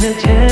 taking a chance.